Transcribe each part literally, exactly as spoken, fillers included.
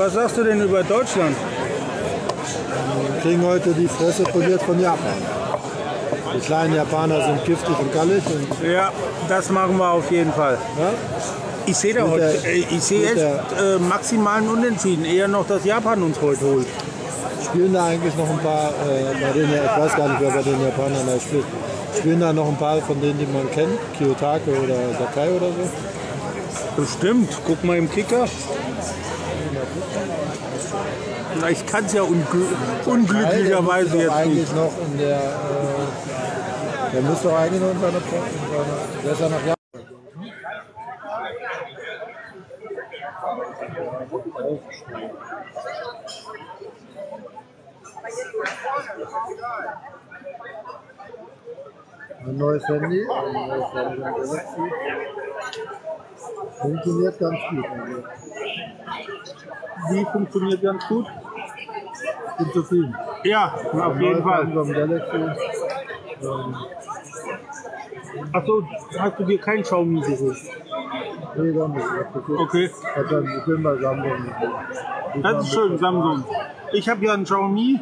Was sagst du denn über Deutschland? Wir kriegen heute die Fresse poliert von Japan. Die kleinen Japaner sind giftig und gallig. Und ja, das machen wir auf jeden Fall. Ja? Ich sehe da heute, ich sehe jetzt äh, maximalen Unentschieden. Eher noch, dass Japan uns heute holt. Spielen da eigentlich noch ein paar, äh, bei denen, ich weiß gar nicht, wer bei den Japanern da spielt. Spielen da noch ein paar von denen, die man kennt? Kiyotake oder Sakai oder so? Bestimmt. Guck mal im Kicker. Ich kann es ja ungl unglücklicherweise jetzt eigentlich nicht. Noch in der, äh, der muss doch eigentlich noch in seiner Probe. Ein neues Handy, ein neues Handy, ein Galaxy. Funktioniert ganz gut. Wie funktioniert ganz gut? Ich bin zufrieden. Ja, auf jeden Fall. Achso, hast du dir kein Xiaomi gesucht? Nee, gar nicht. Okay. Ich bin bei Samsung. Das ist schön, Samsung. Ich habe ja einen Xiaomi.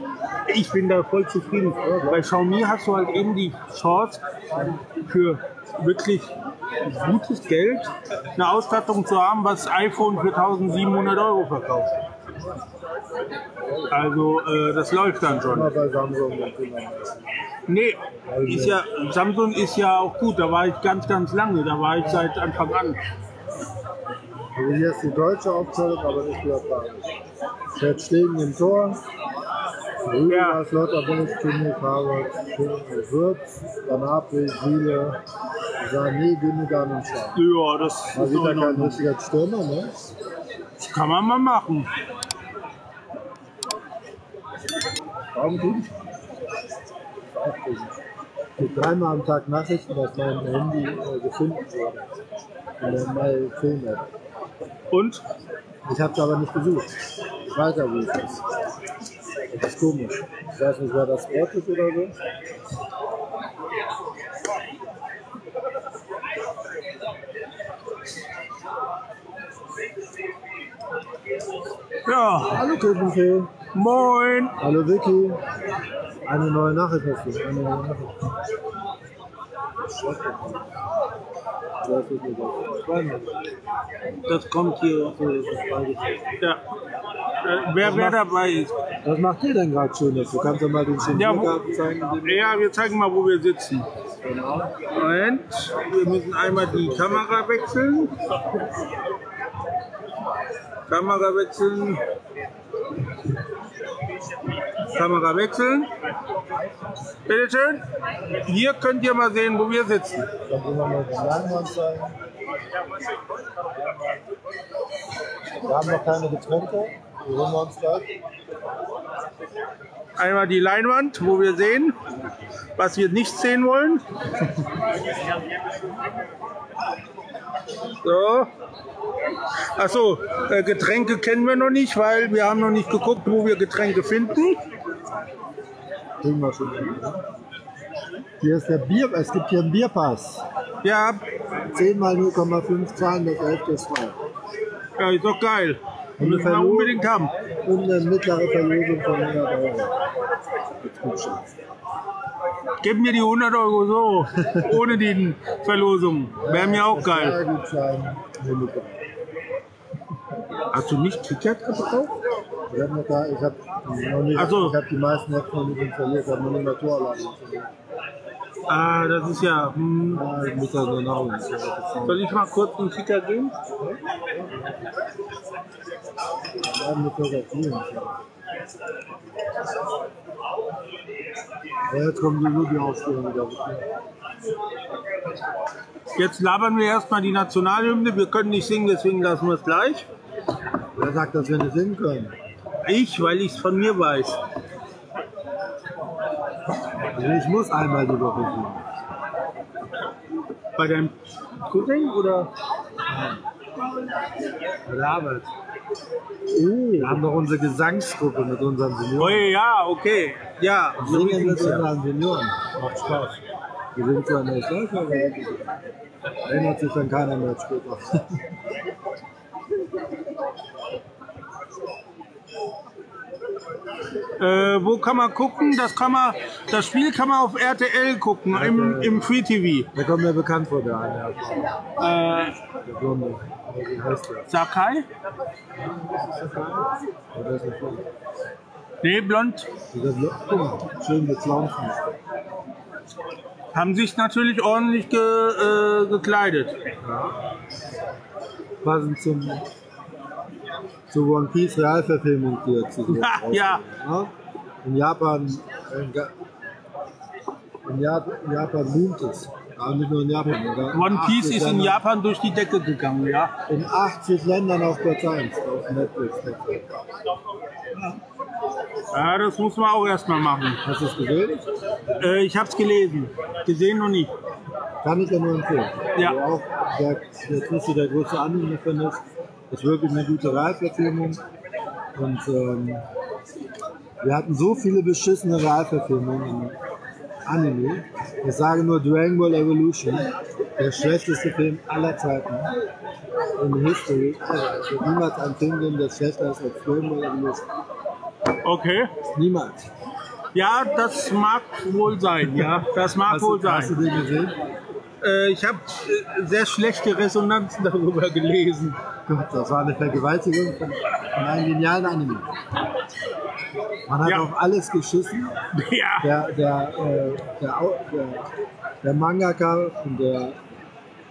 Ich bin da voll zufrieden. Bei Xiaomi hast du halt eben die Chance, für wirklich gutes Geld eine Ausstattung zu haben, was iPhone für tausendsiebenhundert Euro verkauft. Also äh, das läuft dann schon. Nee, ist ja, Samsung ist ja auch gut. Da war ich ganz, ganz lange. Da war ich seit Anfang an. Also hier ist die deutsche Aufzählung, aber nicht die japanische. Fährt Stegen im Tor. Ja. Lothar Bennett, Harvard, Wirtz, Gnabry, Süle, Sané, Gündogan und Schaf. Ja, das ist wieder kein richtiger Stürmer, ne? Das kann man mal machen. Warum gut? Ich habe dreimal am Tag Nachrichten auf meinem Handy äh, gefunden worden. In der neuen Film-App. Und? Ich habe es aber nicht gesucht. Weiter rufe ich. Das ist komisch. Ich weiß nicht, wer das Sport ist oder so. Ja. Hallo Köpfe. Moin. Hallo Vicky. Eine neue Nachricht hast du. Eine neue Nachricht. Das kommt hier. Ja. Wer, wer macht, dabei ist. Was macht ihr denn gerade Schönes? Du kannst ja mal den schönen Biergarten zeigen. Ja, wir zeigen mal, wo wir sitzen. Genau. Moment, wir müssen einmal die Kamera wechseln. Kamera wechseln. Kamera wechseln. Bitte schön. Hier könnt ihr mal sehen, wo wir sitzen. Dann können wir mal die Leinwand zeigen. Wir haben noch keine Getränke. Wir holen uns das. Einmal die Leinwand, wo wir sehen, was wir nicht sehen wollen. So. Achso, äh, Getränke kennen wir noch nicht, weil wir haben noch nicht geguckt, wo wir Getränke finden. Hier ist der Bier, es gibt hier einen Bierpass. Ja. zehn mal null Komma fünf zahlen, das elfte ist frei. Ja, ist doch geil. Und müssen wir unbedingt haben. Und eine mittlere Verlosung von hundert Euro. Gib mir die hundert Euro so, ohne die Verlosung. Wäre mir auch geil. Hast du nicht Ticket gekauft? Ich habe noch da, ich habe noch nicht, also, ich habe die meisten jetzt noch nicht installiert, ich habe noch nicht mehr Toranlage installiert. Ah, das ist ja. Hm. Ah, ich muss das noch nachholen. Soll ich mal kurz einen Ticket geben? Ja, jetzt kommen die Ruby-Aufstellungen wieder. Jetzt labern wir erstmal die Nationalhymne. Wir können nicht singen, deswegen lassen wir es gleich. Wer sagt, dass wir nicht singen können? Ich, weil ich es von mir weiß. Also ich muss einmal die Woche singen. Bei deinem Cousin oder? Bei der Arbeit. Oh, wir haben doch unsere Gesangsgruppe mit unseren Senioren. Oh ja, okay. Ja, und singen so mit unseren Senioren. Macht Spaß. Wir sind zwar nicht stolz, aber erinnert sich dann keiner mehr später. Äh, wo kann man gucken? Das kann man, das Spiel kann man auf R T L gucken, R T L. Im, im Free T V. Da kommt mir bekannt vor, der eine. Äh, der Blonde. Wie heißt der? Sakai? Oder ist das blond? Nee, blond. Schön geklaunt. Haben sich natürlich ordentlich ge, äh, gekleidet. Ja. Passend zum. Zu One Piece Realverfilmung, die jetzt hier ja, ja. Ja. In Japan, in Japan boomt es. Aber nicht nur in Japan. In One Piece ist Ländern, in Japan durch die Decke gegangen, ja. In achtzig Ländern auf Platz eins auf Netflix. Ja, das muss man auch erstmal machen. Hast du es gesehen? Äh, ich habe es gelesen. Gesehen noch nicht. Kann ich dir nur empfehlen. Ja. Also auch, der, jetzt nicht der große Anliegen findest. Das ist wirklich eine gute Realverfilmung und ähm, wir hatten so viele beschissene Realverfilmungen im Anime. Ich sage nur Dragon Ball Evolution, der schlechteste Film aller Zeiten in der History. Es wird niemals einen Film geben, der schlechter ist als Dragon Ball Evolution. Okay. Niemals. Ja, das mag wohl sein, ja. Das mag hast wohl du, sein. Hast du den gesehen? Ich habe sehr schlechte Resonanzen darüber gelesen. Gott, das war eine Vergewaltigung von einem genialen Anime. Man hat ja. auf alles geschissen. Ja. Der, der, äh, der, der, der Mangaka, der,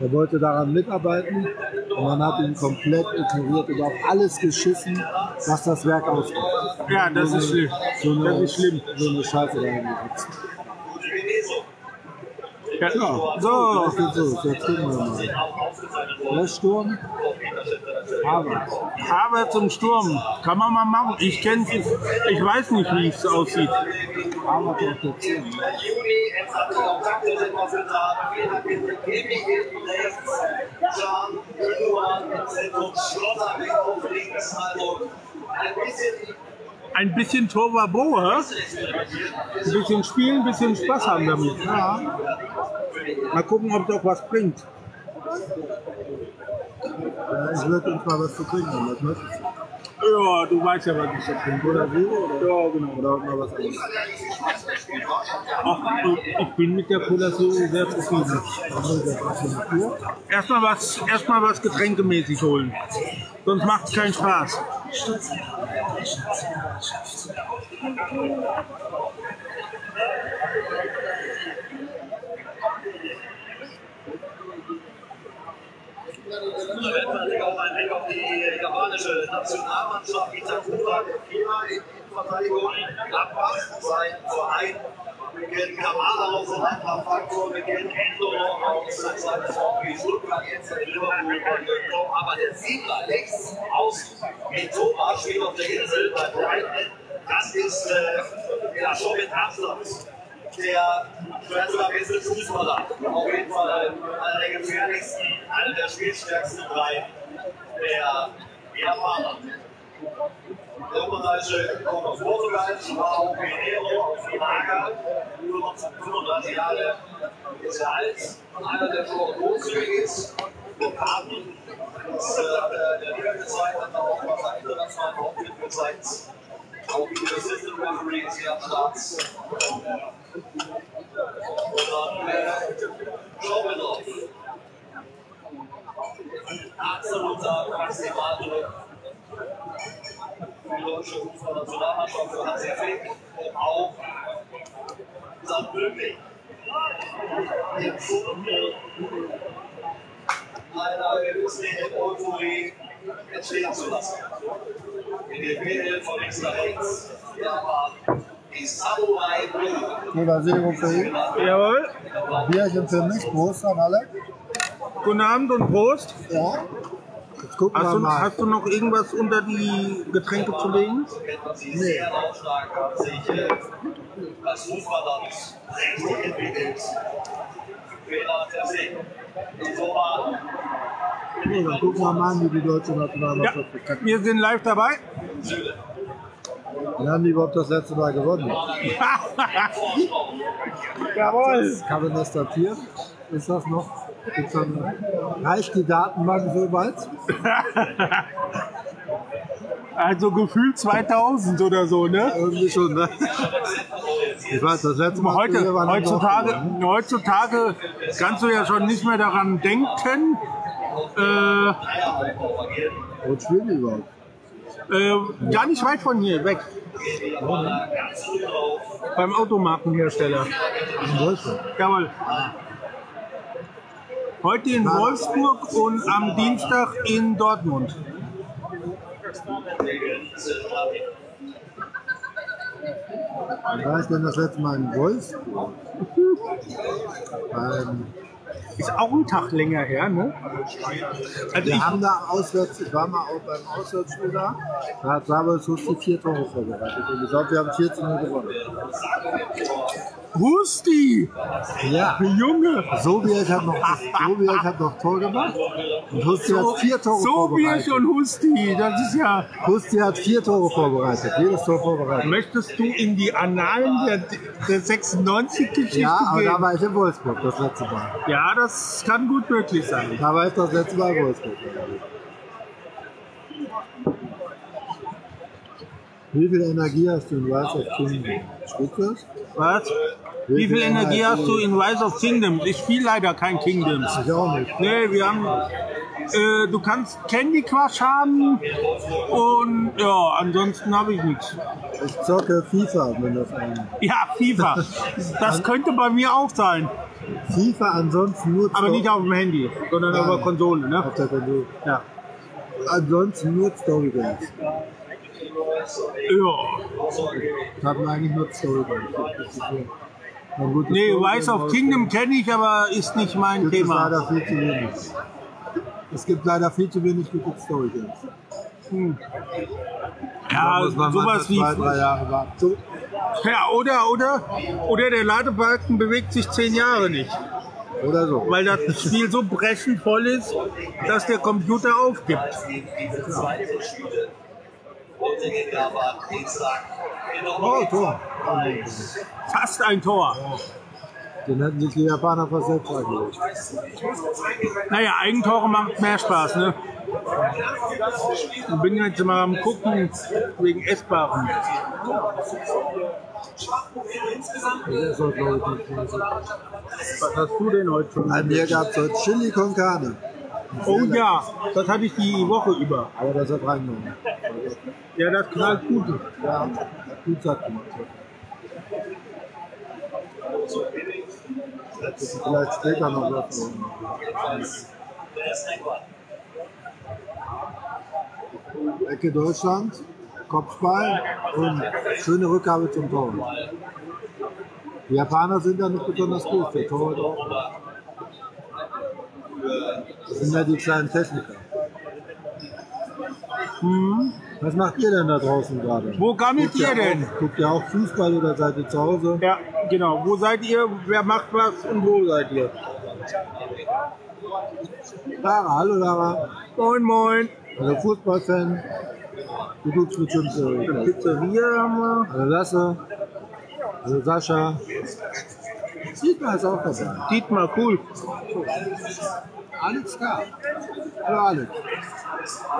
der wollte daran mitarbeiten und man hat ihn komplett ignoriert und auf alles geschissen, was das Werk ausmacht. Ja, das so ist eine, schlimm. So eine, das ist schlimm. So eine Scheiße da hingesetzt. Ja. Ja, so, das geht los. Jetzt gucken wir mal. Der Sturm. Harvard. Harvard zum Sturm. Kann man mal machen. Ich kenne es. Ich weiß nicht, wie es aussieht. Harvard auf der zehn. Ein bisschen Torwabo, hä? Ein bisschen spielen, ein bisschen Spaß haben damit. Ja. Mal gucken, ob das auch was bringt. Ja, ich würde uns mal was zu trinken, wenn das möchtest du. Ja, du weißt ja, was ich jetzt trinke. Oder so? Oder? Ja, genau. Oder auch mal was anderes. Ach, ich bin mit der Cola so sehr zufrieden. Erstmal was, erstmal was getränkemäßig holen. Sonst macht es keinen Spaß. In der Weltmeisterschaft auch ein auf die japanische Nationalmannschaft Itakura immer in die Verteidigung abpasst. Sein Verein beginnt Kamada aus dem Eintracht Frankfurt, beginnt Ito aus seinem Sobiech, jetzt in Liverpool und aber der Siegler längst aus Ito spielt auf der Insel bei Brighton. Das ist äh, ja schon mit Abstand der beste Fußballer, auf jeden Fall einer der gefährlichsten, einer der spielstärksten drei der Japaner. Der Österreichische kommt aus Portugal, war auch Guerrero aus Malaga, nur fünfunddreißig Jahre ist er alt, einer der schon großzügig ist, der Paten, das hat er der Liga gezeigt, hat er auch bei seinem internationalen Hauptbild gezeigt. Auch die Assistant Referees hier am Start. Und dann äh, schauen wir drauf. Ein absoluter Maximaldruck. Die deutsche Fußballnationalmannschaft für Hansi Flick und auch Sam Böhmig. Jetzt einer gewissen Euphorie entstehen zu lassen. In der Welle von links nach rechts, Japan, die Samurai-Brille. Übersetzung für ihn. Jawohl. Bierchen für mich, Prost an alle. Guten Abend und Prost. Ja. Jetzt gucken wir mal. Hast du noch irgendwas unter die Getränke zu legen? Nee. Das Fußball hat richtig entwickelt. Fehler der Segen. Okay, dann gucken wir mal an, wie die deutsche Nationalmannschaft ja, hat. Wir sind live dabei. Wir haben die überhaupt das letzte Mal gewonnen. Jawohl! Kann man das datieren? Ist das noch? Reicht die Datenbank so weit? Also gefühlt zweitausend oder so, ne? Ja, irgendwie schon, ne? Ich weiß, das letzte Mal heute, war heutzutage, Woche, ne? Heutzutage kannst du ja schon nicht mehr daran denken. Äh, Wo spielen die überhaupt? Äh, gar nicht weit von hier, weg. Oh, ne? Beim Automarkenhersteller. In Wolfsburg? Jawohl. Heute in Wolfsburg und am Dienstag in Dortmund. Wann war ich denn das letzte Mal in Wolfsburg? ähm, Ist auch ein Tag länger her, ne? Also wir ich haben da auswärts, ich war mal auch beim Auswärtsspiel da, da hat damals Husti vier Tore vorbereitet und ich glaube, wir haben vierzehn Uhr gewonnen. Husti! Ja, Junge! Sobiech hat noch, Sobiech hat noch Tor gemacht und Husti so, hat vier Tore vorbereitet. Sobiech und Husti, das ist ja... Husti hat vier Tore vorbereitet, jedes Tor vorbereitet. Möchtest du in die Annalen der, der sechsundneunzig-Geschichte ja, gehen? Ja, aber da war ich in Wolfsburg das letzte Mal. Ja, das kann gut möglich sein. Da war ich das letzte Mal in Wolfsburg. Wie viel Energie hast du in Rise of Kingdom? Spielst Was? Wie, Wie viel Energie hast du in Rise of Kingdoms? Ich spiele leider kein Kingdoms. Ich auch nicht. Nee, wir haben. Äh, du kannst Candy Crush haben und ja, ansonsten habe ich nichts. Ich zocke FIFA, wenn das einen. Ja, FIFA. Das könnte bei mir auch sein. FIFA ansonsten nur. Aber nicht auf dem Handy, sondern Nein, auf der Konsole, ne? Auf der Konsole. Ja. Ansonsten nur Story Games. Ja. Ich habe eigentlich nur Story Games. Nee, Rise of Kingdom kenne ich, aber ist nicht mein das Thema. Ist leider viel zu wenig. Es gibt leider viel zu wenig gute Story Games. Hm. Ja, sowas wie... Zwei, drei Jahre war. So. Ja, oder, oder, oder der Ladebalken bewegt sich zehn Jahre nicht. Oder so. Weil das Spiel so brechend voll ist, dass der Computer aufgibt. Ja. Oh, Tor. Fast ein Tor. Ja. Den hätten sich die Japaner fast selbst angelegt. Naja, Eigentore macht mehr Spaß, ne? Ich bin jetzt mal am Gucken wegen Essbaren. Was hast du denn heute schon? An mir gab es heute Chili con Carne. Oh ja, das hatte ich die Woche über. Aber das hat reingenommen. Ja, das knallt gut. Ja, gut sagt man. Vielleicht später noch was. Ecke Deutschland, Kopfball und schöne Rückgabe zum Tor. Die Japaner sind ja nicht besonders gut, der Torwart auch. Das sind ja die kleinen Techniker. Hm. Was macht ihr denn da draußen gerade? Wo gammelt ihr denn? Auch, guckt ihr auch Fußball oder seid ihr zu Hause? Ja, genau. Wo seid ihr? Wer macht was und wo seid ihr? Lara, hallo Lara. Moin, moin. Also Fußballfan. Du guckst bestimmt so. Eine Pizzeria haben wir. Also Lasse. Also Sascha. Dietmar ist auch dabei. Dietmar, cool. Alex K. Hallo Alex.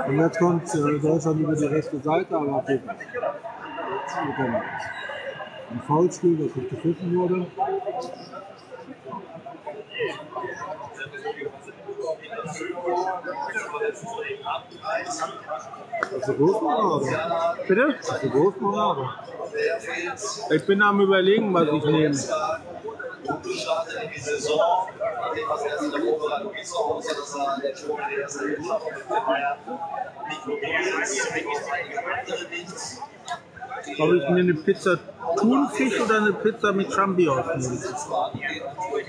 Und jetzt kommt äh, Deutschland über die rechte Seite, aber auf jeden Fall. Ein Foulspiel, das nicht gepfiffen wurde. Hast du Großmacher oder? Bitte? Hast du Großmacher oder? Ich bin am Überlegen, was ich nehme. Ob ich mir eine Pizza Thunfisch oder eine Pizza mit Champignons nehme?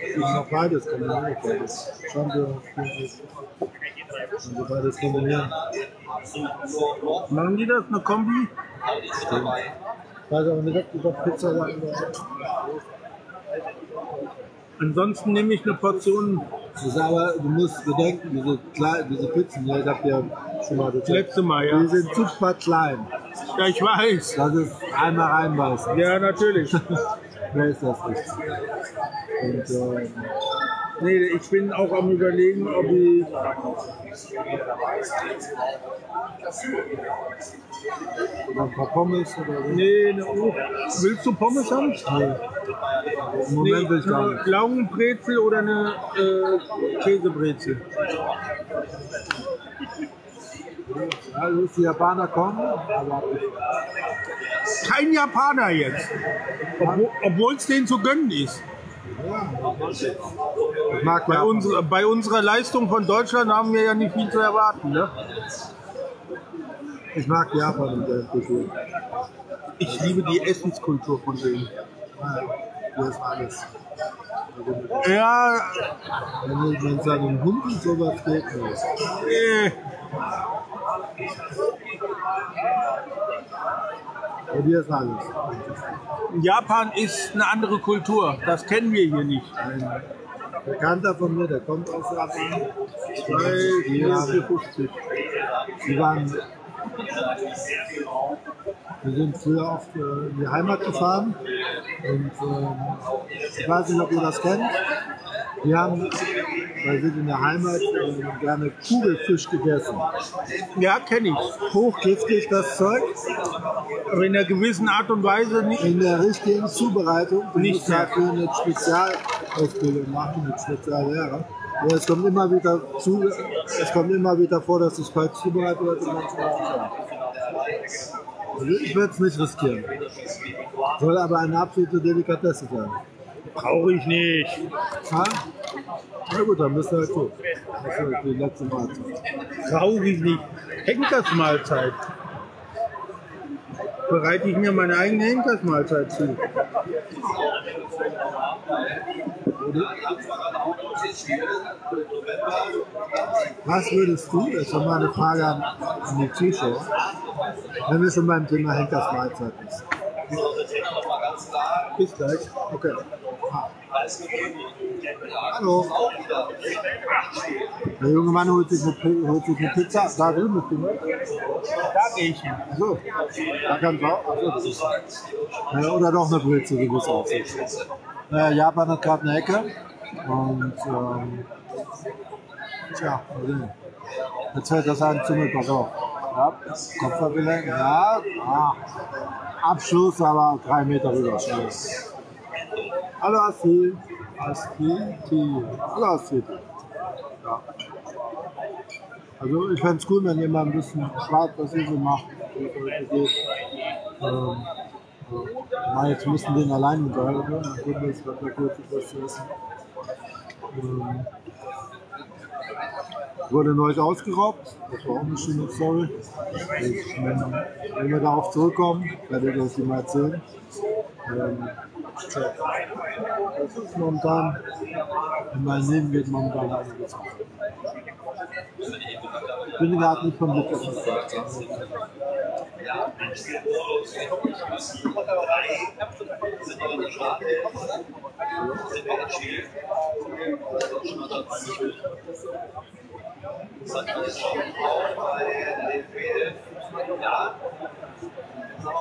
Ich mache beides, kann man nicht beides. Champignons, Thunfisch. Also beides kombinieren. Machen die das, eine Kombi? Stimmt. Ich weiß aber nicht, ob Pizza da in der Ansonsten nehme ich eine Portion. Das ist aber, du musst bedenken, diese, kleinen, diese Pizzen, ja, ich hab ja schon mal das letzte Mal, ja. Die sind super klein. Ja, ich weiß. Das ist einmal reinbeißen. Ja, natürlich. Wer ist das nicht? Und, äh, nee, ich bin auch am Überlegen, ob ich. Oder ein paar Pommes oder so? Nee, eine Uhr. Willst du Pommes haben? Nee. Im Moment nee, will ich gar nicht. Eine Laugenbrezel oder eine äh, Käsebrezel? Ja, jetzt die Japaner kommen, aber kein Japaner jetzt, obwohl es denen zu gönnen ist. Ja. Ich mag bei, uns, bei unserer Leistung von Deutschland haben wir ja nicht viel zu erwarten. Ne? Ich mag Japan und der Kultur. Ich liebe die Essenskultur von denen. Das ist alles. Ja. Wenn es an den Hunden sowas geht, muss. Nee. Bei dir ist alles. Japan ist eine andere Kultur, das kennen wir hier nicht. Ein Bekannter von mir, der kommt aus Japan. zwei, vier, fünfzig. Die waren. Wir sind früher oft äh, in die Heimat gefahren und äh, ich weiß nicht, ob ihr das kennt. Wir haben, weil wir in der Heimat äh, gerne Kugelfisch gegessen. Ja, kenne ich. Hochgiftig das Zeug. Aber in einer gewissen Art und Weise nicht. In der richtigen Zubereitung. Du nicht musst dafür eine Spezialausbildung machen mit Speziallehrer. Ja, es kommt immer wieder zu, es kommt immer wieder vor, dass ich falsch zubereitet werde. Also ich würde es nicht riskieren. Soll aber eine absolute Delikatesse sein. Brauche ich nicht. Ha? Na gut, dann müsst ihr halt so. Das ist die letzte Mahlzeit. Brauche ich nicht. Henkersmahlzeit. Bereite ich mir meine eigene Henkersmahlzeit zu. Was würdest du, das ist schon mal eine Frage an die Zuschauer, wenn wir schon beim Thema Henkersmahlzeit ist? Bis gleich. Okay. Hallo. Der junge Mann holt sich eine, holt sich eine Pizza. Da drüben bist du, ne? Da gehe ich hin. So. Da kannst du auch. Oder doch eine Brille zu gewiss aussehen. Naja, Japan hat gerade eine Ecke. Und ähm, tja, jetzt fällt das ein Zunge, pass auf. Ja, Kopfverbindung, ja, ah, Abschluss, aber drei Meter rüber. Schluss. Hallo Asti, Asti, hallo Asti. Ja. Also ich fände es cool, wenn jemand ein bisschen schreibt, was ihr so macht. Ähm, Nein, jetzt müssen wir den allein begleiten. Ne? Dann können wir jetzt gerade kurz etwas zu essen. Ähm, wurde neulich ausgeraubt. Das war auch eine schöne Story. Ich, wenn wir darauf zurückkommen, werde ich euch die mal erzählen. Ähm, das ist momentan, in meinem Leben geht momentan einiges. Ich bin gerade nicht vom Blick auf den Platz.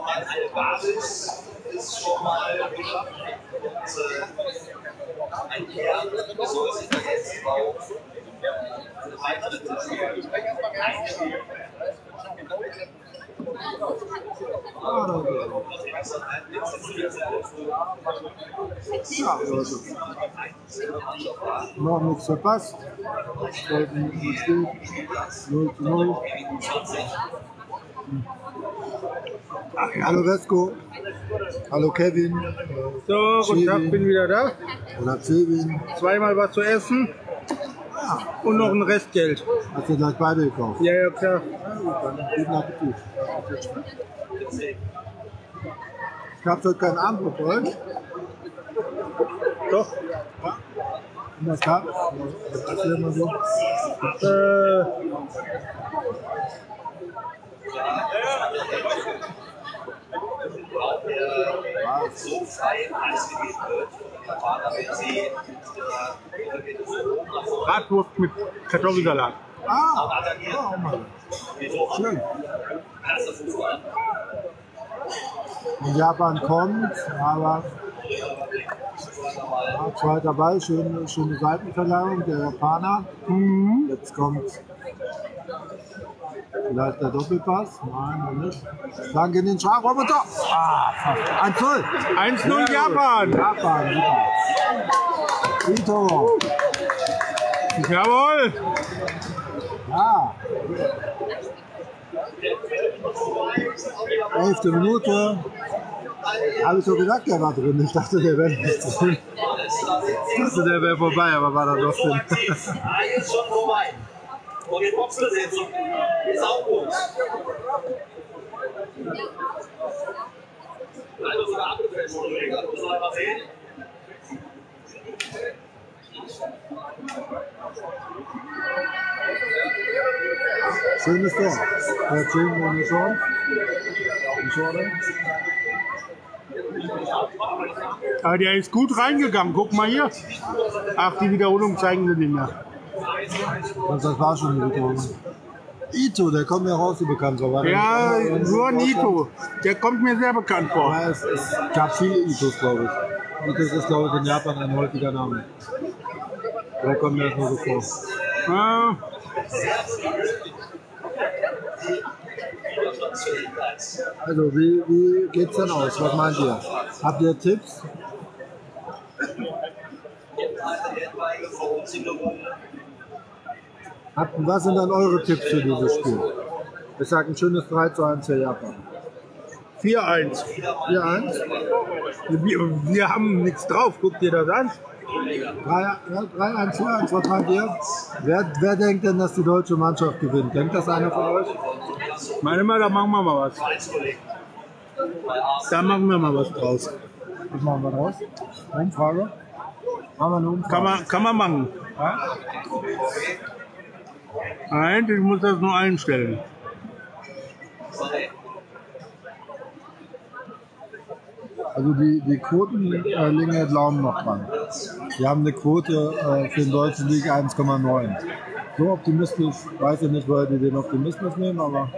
Eine Basis ist schon mal geschaffen. Ein Kern, so ist es jetzt auch. Ja, Leute. Noch nichts verpasst. null zu null. Hallo Resko. Hallo Kevin. So, guten Tag, bin wieder da. Oder Kevin. Zweimal was zu essen. Ah, und noch ein Restgeld. Hast du gleich beide gekauft? Ja, ja, klar. Guten Appetit. Ich habe heute keinen Abend mit euch. Doch. Ja. Und was gab's? Was ist immer so? Äh. So frei ausgegeben wird, wenn sie Bratwurst mit Kartoffelsalat. Ah, oh Mann. Schön. In Japan kommt, aber ja, zweiter Ball, schöne, schöne Seitenverlagerung der Japaner. Mhm. Jetzt kommt Vielleicht der Doppelpass? Nein, noch nicht. Sagen in den Schlagroboter. Ah, eins null. eins null Japan. Japan, super. Ito. Jawohl. Ja. Elfte Minute. Habe ich so gesagt, der war drin. Ich dachte, der wäre nicht drin. Ich dachte, der wäre vorbei, aber war da doch drin. Ist schon vorbei. Und den Boxbesitz ist auch gut. Leider sogar abgefälscht wurde. Muss man mal sehen. Schönes Tor. Erzählen wir uns schon. Aber der ist gut reingegangen. Guck mal hier. Ach, die Wiederholung zeigen wir nicht mehr. Und das war schon eine Wiederholung. Ito, der kommt mir raus, so bekannt vor. Ja, nur ein Ito. Der kommt mir sehr bekannt vor. Ja, es, es gab viele Itos, glaube ich. Itos ist, glaube ich, in Japan ein häufiger Name. Da kommt mir erstmal so vor. Ja. Also, wie, wie geht's denn aus? Was meint ihr? Habt ihr Tipps? Habt, was sind dann eure Tipps für dieses Spiel? Ich sage ein schönes drei zu eins für Japan. vier eins. vier eins? Wir, wir haben nichts drauf, guckt ihr das an? drei eins, vier eins, was meint ihr? Wer, wer denkt denn, dass die deutsche Mannschaft gewinnt? Denkt das einer von euch? Ich meine mal, da machen wir mal was. Da machen wir mal was draus. Was machen wir draus? Umfrage? Machen wir eine Umfrage? Kann man, kann man machen. Ja? Nein, ich muss das nur einstellen. Also die, die Quoten äh, liegen ja Glauben noch dran. Wir haben eine Quote äh, für den Deutschen League eins Komma neun. So optimistisch, weiß ich nicht, woher die den Optimismus nehmen, aber...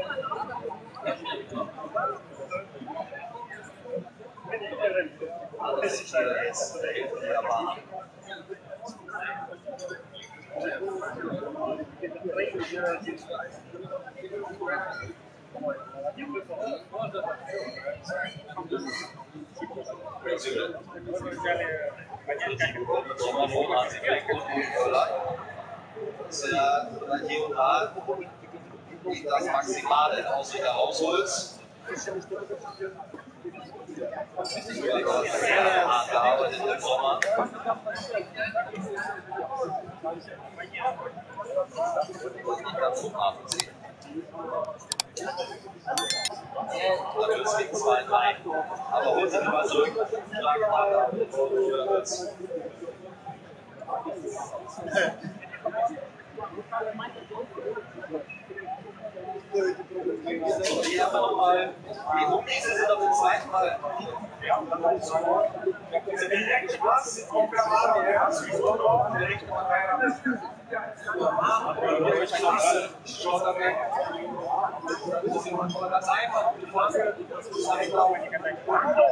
Hier und da das Maximale aus wieder rausholst. Aber holen Sie mal zurück. So, hier haben wir nochmal. Die Humdienste sind auf dem zweiten Mal.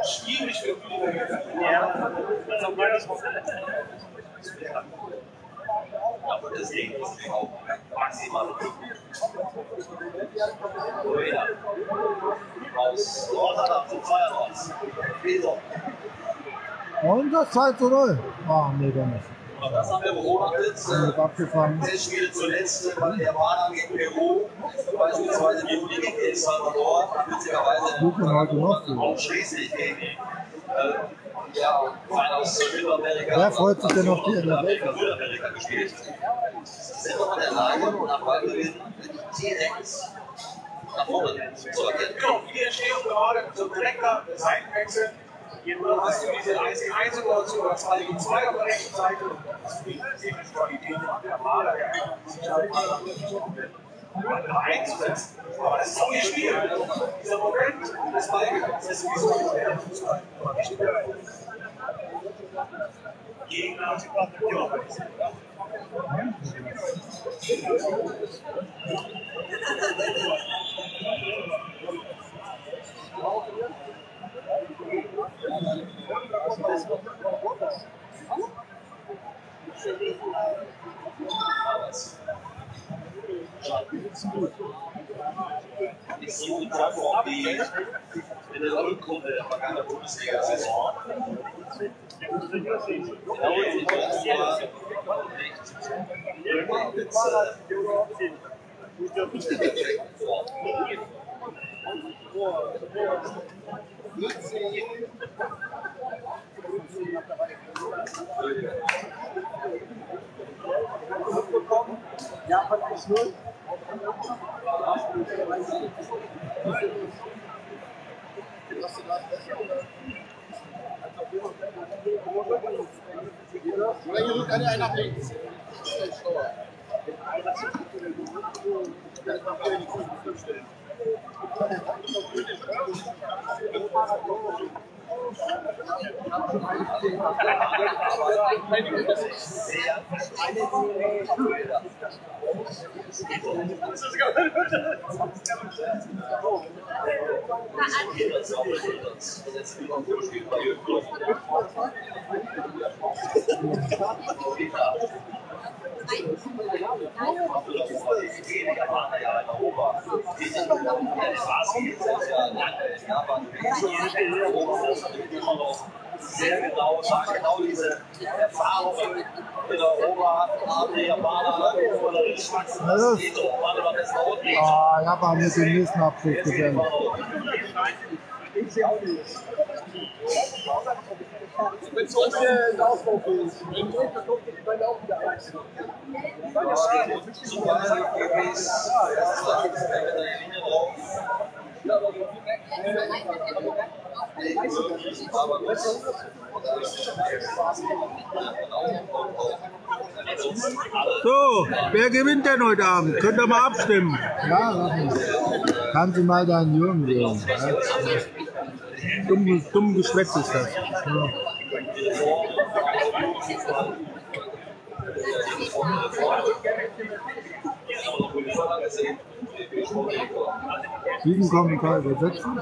Schwierig für aber das Ding ist auch maximal aus Nordernach zum Feierhaus. Und das zwei zu null. Ah, nee, gar nicht. Und das haben wir beobachtet. Der spielte zuletzt bei der Bahn gegen Peru, beispielsweise die Juni gegen El Salvador, witzigerweise auch schließlich gegen ja, fein aus Südamerika. Wer freut sich denn auf die in Amerika? Südamerika gespielt. Sind wir in der Lage, nach Ballgewinn direkt nach vorne zu erkennen. Genau, die Entstehung gerade zum direkter Seitenwechsel. Dann hast du diese eins gegen eins Situation oder zwei gegen zwei auf der rechten Seite. Das ist die Qualität der Maler, der einzusetzen. Aber das ist auch ihr Spiel. Dieser Moment des Ballgewinns ist sowieso nicht mehr Fußball. Gegner Thank you. in der Rückrunde der Bundesliga-Saison. Japan ist null. Oder hier rückt einer nach links. Sehr genau, sagen genau diese Erfahrungen in Europa haben die Japaner oder die Schwachsen. Das geht doch mal über das Haut nicht. Ah, Japan ist im nächsten Abschnitt gesehen. Ich sehe auch nicht. Wenn es uns der Ausbau ist, dann geht das doch nicht bei der Aufgabe. Das geht so weit gewesen. Das ist natürlich in der Linie drauf. So, wer gewinnt denn heute Abend? Könnt ihr mal abstimmen? Ja, kannst du mal deinen Jürgen sehen. Dumm, dumm Geschwätz ist das. Ja. Diesen Kommentar übersetzen.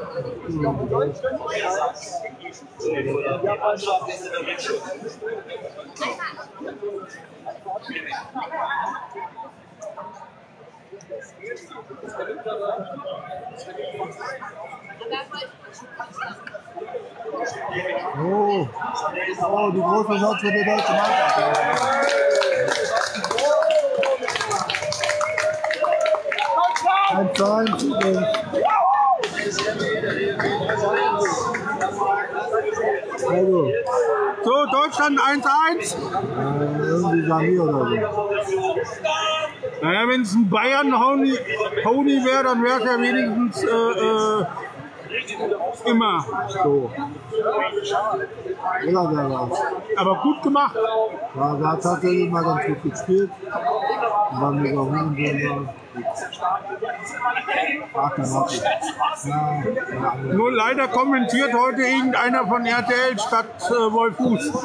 Oh, oh, die große Schatz für die deutsche Mannschaft. Ein Zahn. So, Deutschland eins eins. Äh, irgendwie Sami oder so. Naja, wenn es ein Bayern-Pony wäre, dann wäre es ja wenigstens äh, äh, immer so. Aber gut gemacht. Ja, da hat tatsächlich mal ganz gut gespielt. Und dann wieder holen. Nur leider kommentiert heute irgendeiner von R T L statt äh, Wolf Fuß.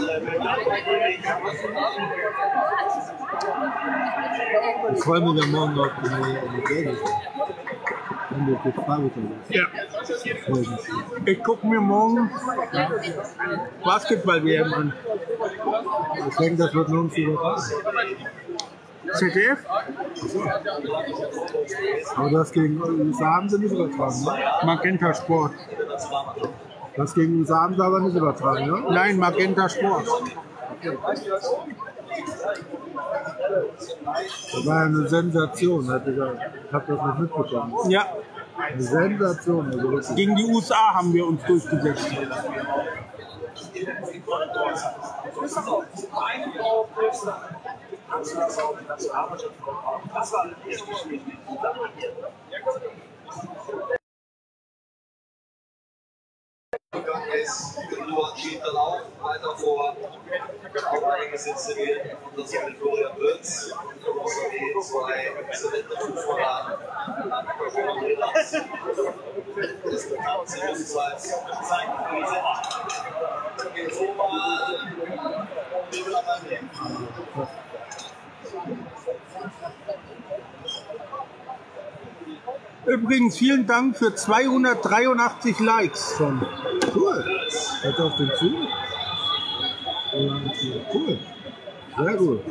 Ich freue mich dann morgen auf die Ja. Ich gucke mir morgen Basketball-W M an. Ich denke, das wird nur ein Überraschung. Z D F? Aber das gegen U S A haben sie nicht übertragen, ne? Magenta Sport. Das gegen U S A haben sie aber nicht übertragen, ne? Nein, Magenta Sport. Das war ja eine Sensation, hätte ich gesagt. Ich habe das nicht mitbekommen. Ja. Eine Sensation. Also gegen die U S A haben wir uns durchgesetzt. Das war das erste Spiel. Es schiebt dann auch weiter vor. Auch eingesetzt wird und das mit Florian Wirtz. Die zwei exzellente Fußballer. Das bekannt sie uns als Zeigenkrise. Geht so mal. Wir müssen aber nehmen. Übrigens, vielen Dank für zweihundertdreiundachtzig Likes schon. Cool. Hört auf den zu. Cool. Sehr gut.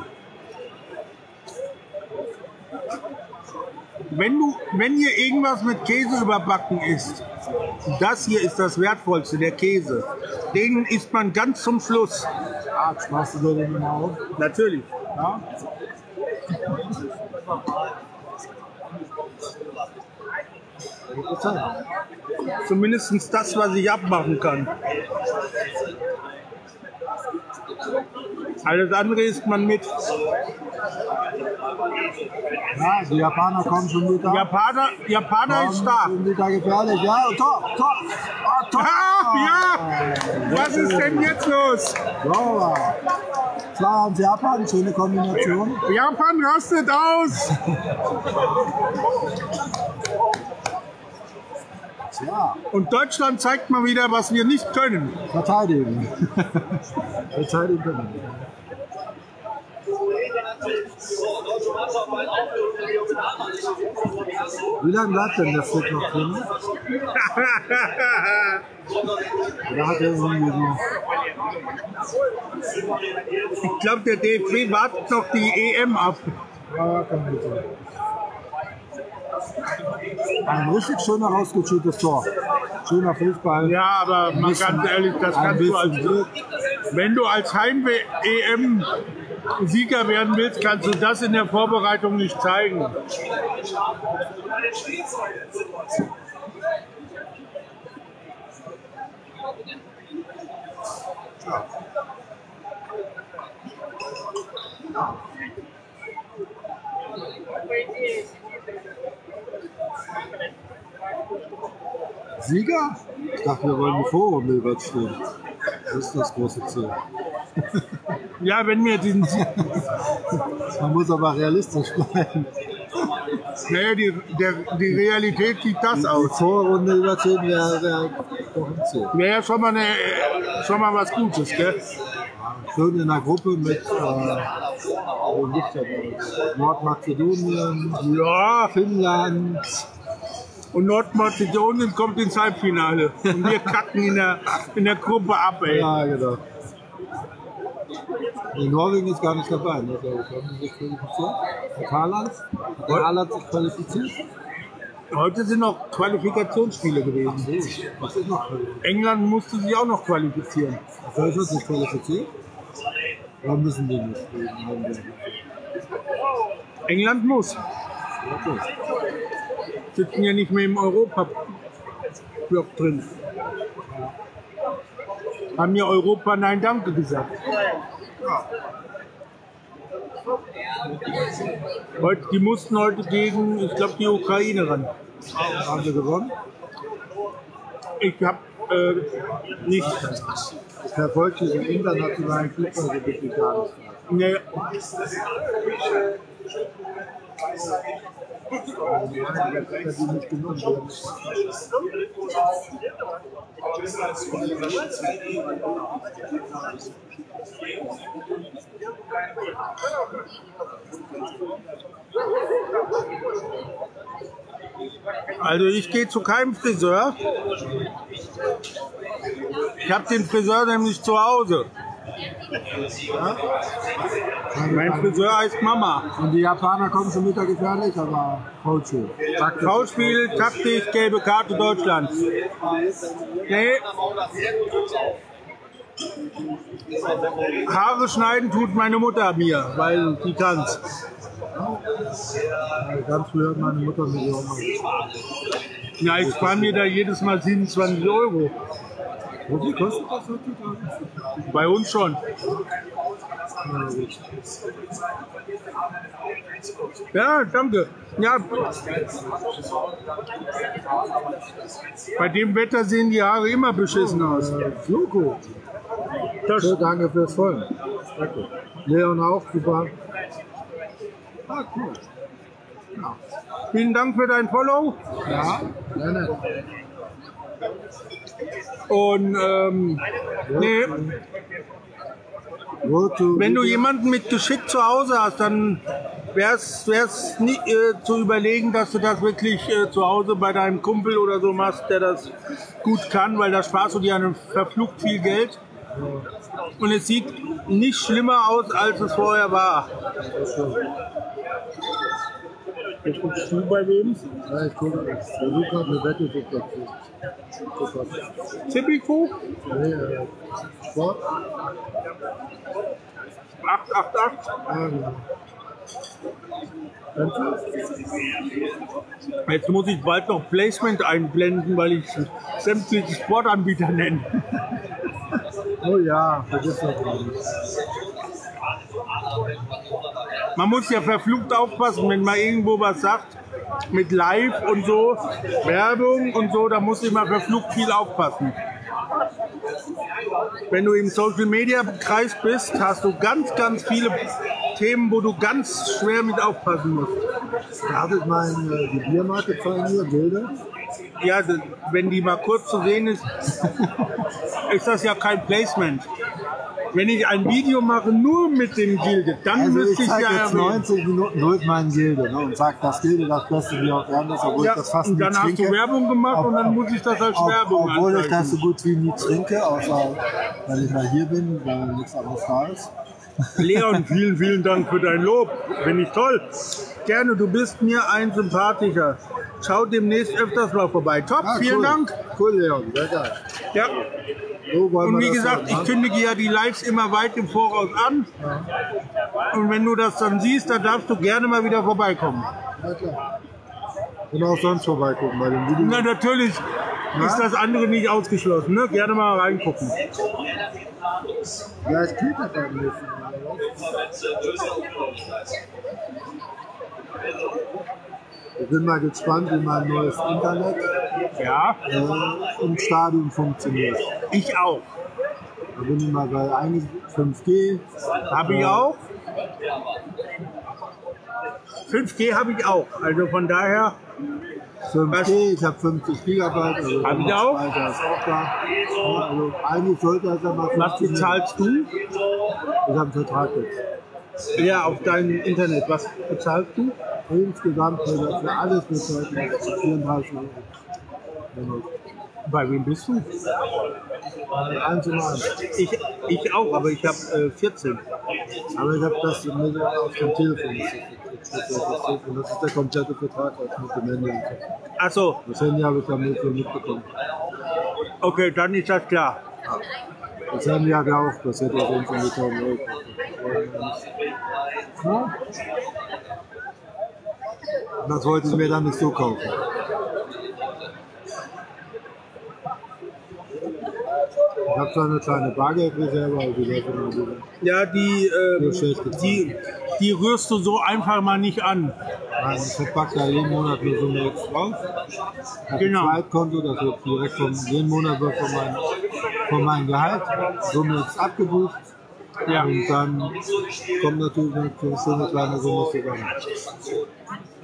wenn du, wenn ihr irgendwas mit Käse überbacken isst, das hier ist das Wertvollste, der Käse. Den isst man ganz zum Schluss. Ah, schmeißt du den immer auf? Natürlich. Ja. Zumindest das, was ich abmachen kann. Alles andere isst man mit. Ja, also die Japaner kommen schon wieder. Japaner, Japaner ist stark. Schon wieder gefährlich, ja. Tor, Tor, oh, Tor. Ah, ja. Was ist denn jetzt los? Sauber. Klar und Japan, schöne Kombination. Japan rastet aus. Ja. Und Deutschland zeigt mal wieder, was wir nicht können. Verteidigen. Verteidigen können. Wie lange bleibt denn der Flick noch drin? Oder hat er so einen... Ich glaube, der D F B wartet noch die E M ab. Ja, kann nicht sein. Ein richtig schöner rausgeschüttetes Tor. Schöner Fußball. Ja, aber mal ganz ehrlich, das kannst du als, wenn du als Heim-E M-Sieger werden willst, kannst du das in der Vorbereitung nicht zeigen. Ja. Sieger? Ich dachte, wir wollen eine Vorrunde überstehen. Das ist das große Ziel. Ja, wenn wir diesen... Man muss aber realistisch bleiben. Naja, die, der, die Realität sieht das die, aus. Die Vorrunde überstehen wäre wär doch ein Ziel. Wäre ja schon mal, eine, schon mal was Gutes, gell? Schön in einer Gruppe mit äh, Nordmazedonien, ja. Finnland. Und Nordmazedonien kommt ins Halbfinale. Und wir kacken in der, in der Gruppe ab, ey. Ja, genau. Die Norwegen ist gar nicht dabei, ne? Haben sie sich qualifiziert? Hat Haaland? Hat der Haaland sich qualifiziert? Heute sind noch Qualifikationsspiele gewesen. Ach, das ist noch qualifiziert. England musste sich auch noch qualifizieren. Soll es sich qualifizieren? Oder müssen die nicht? England muss. Okay. Sitzen ja nicht mehr im Europa-Block drin. Haben ja Europa nein danke gesagt. Ja. Heute, die mussten heute gegen, ich glaube, die Ukraine ran. Haben sie gewonnen? Ich habe äh, nicht. Ich verfolge diesen internationalen Fußball so wirklich gar nicht. Nee. Also ich gehe zu keinem Friseur. Ich habe den Friseur nämlich zu Hause. Ja? Mein Friseur heißt Mama. Und die Japaner kommen schon wieder gefährlich, aber Foulspiel. Foulspiel, Taktik, gelbe Karte Deutschland. Nee. Haare schneiden tut meine Mutter mir, weil die tanzt. Ja, ganz früher hat meine Mutter mir auch mal gespart. Ja, ich spare mir da jedes Mal siebenundzwanzig Euro. Und die kostet das wirklich? Bei uns schon. Ja, danke. Ja. Bei dem Wetter sehen die Haare immer beschissen oh, aus. Äh, Logo. Das so, danke fürs Folgen. Danke. Leon auch, super. Ah, cool. Ja. Vielen Dank für dein Follow. Ja, sehr nett. Und ähm, nee, wenn du jemanden mit Geschick zu Hause hast, dann wäre es äh, zu überlegen, dass du das wirklich äh, zu Hause bei deinem Kumpel oder so machst, der das gut kann, weil da sparst du dir einem verflucht viel Geld. Und es sieht nicht schlimmer aus, als es vorher war. Jetzt guckst du bei wem? Ja, ich gucke nichts. Ich versuche gerade eine Wette zu verkaufen. Tipico? Nee, äh, Sport. acht acht acht? Ah, genau. Jetzt muss ich bald noch Placement einblenden, weil ich sämtliche Sportanbieter nenne. Oh ja, vergiss das nicht. Man muss ja verflucht aufpassen, wenn man irgendwo was sagt, mit Live und so, Werbung und so, da muss ich mal verflucht viel aufpassen. Wenn du im Social Media Kreis bist, hast du ganz, ganz viele Themen, wo du ganz schwer mit aufpassen musst. Darf ich mal die Biermarke zeigen hier, Bilder? Ja, wenn die mal kurz zu sehen ist, ist das ja kein Placement. Wenn ich ein Video mache nur mit dem Gilde, dann also müsste ich, ich ja jetzt neunzig Minuten durch meinen Gilde, ne, und sag, das Gilde das Beste wie auch anders, obwohl ja, ich das fast nie trinke. Und dann hast du Werbung gemacht ob, und dann muss ich das als ob, Werbung machen. Obwohl anzeigen. Ich das so gut wie nie trinke, außer weil ich mal hier bin, weil nichts anderes da ist. Leon, vielen, vielen Dank für dein Lob. Bin ich toll. Gerne, du bist mir ein sympathischer. Schaut demnächst öfters mal vorbei. Top, ah, vielen cool. Dank. Cool, Leon, sehr geil. Ja. So, und wie gesagt, ich kündige ja die Lives immer weit im Voraus an. Ja. Und wenn du das dann siehst, dann darfst du gerne mal wieder vorbeikommen. Na klar. Und auch sonst vorbeigucken bei dem Video. Na natürlich ja? Ist das andere nicht ausgeschlossen. Ne? Gerne mal reingucken. Ja, es geht das dann nicht. Ich bin mal gespannt, wie mein neues Internet ja. äh, im Stadion funktioniert. Ich auch. Da bin ich mal bei fünf G. Habe ich auch. fünf G habe ich auch. Also von daher. fünf G, ich habe fünfzig Gigabyte. Also habe ich auch. Ist auch da. Ja, also eigentlich sollte das aber fünfzig. Was bezahlst du? Ich habe einen Vertrag jetzt. Ja, auf deinem Internet. Was bezahlst du? Insgesamt für alles bezahlt vierunddreißig Euro. Bei wem bist du? Eins und eins. Ich, ich auch, aber ich habe äh, vierzehn. Aber ich habe das mit, auf dem Telefon. Das ist der komplette Vertrag mit dem Handy. Ach so. Das Handy habe ich damit so mitbekommen. Okay, dann ist das klar. Das Handy hat ja auch, das hätte ich auf jeden Fall bekommen. Ja. Das wollte ich mir dann nicht so kaufen. Ich habe zwar eine kleine Bargeldreserve, aber die Leute noch wieder. Ja, die, ähm, die, die rührst du so einfach mal nicht an. Nein, ich verpacke da jeden Monat nur so eine X drauf. Genau. Ein Zweitkonto, das wird direkt von, jeden Monat wird von, mein, von meinem Gehalt Summe X abgebucht. Ja. Und dann kommt natürlich eine schöne kleine Summe zusammen.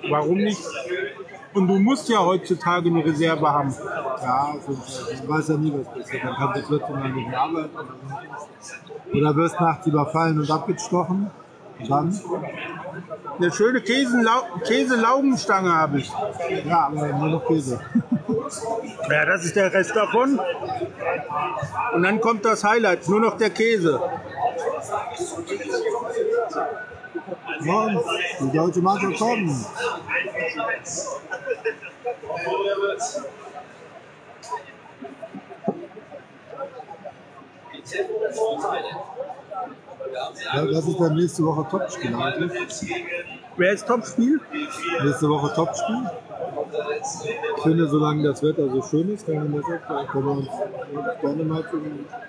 Warum nicht? Und du musst ja heutzutage eine Reserve haben. Ja, ich weiß ja nie, was passiert. Dann kannst du plötzlich mal nicht mehr arbeiten. Oder wirst nachts überfallen und abgestochen. Und dann? Eine schöne Käselaugenstange habe ich. Ja, aber nur noch Käse. Ja, das ist der Rest davon. Und dann kommt das Highlight, nur noch der Käse. Morgen, die deutsche Mannschaft kommen. Ja, das ist dann nächste Woche Topspiel eigentlich. Wer ist Topspiel? Nächste Woche Topspiel. Ich finde, solange das Wetter so schön ist, kann man das auch, kann man uns gerne mal für